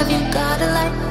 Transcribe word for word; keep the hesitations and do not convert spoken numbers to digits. Have you got a light?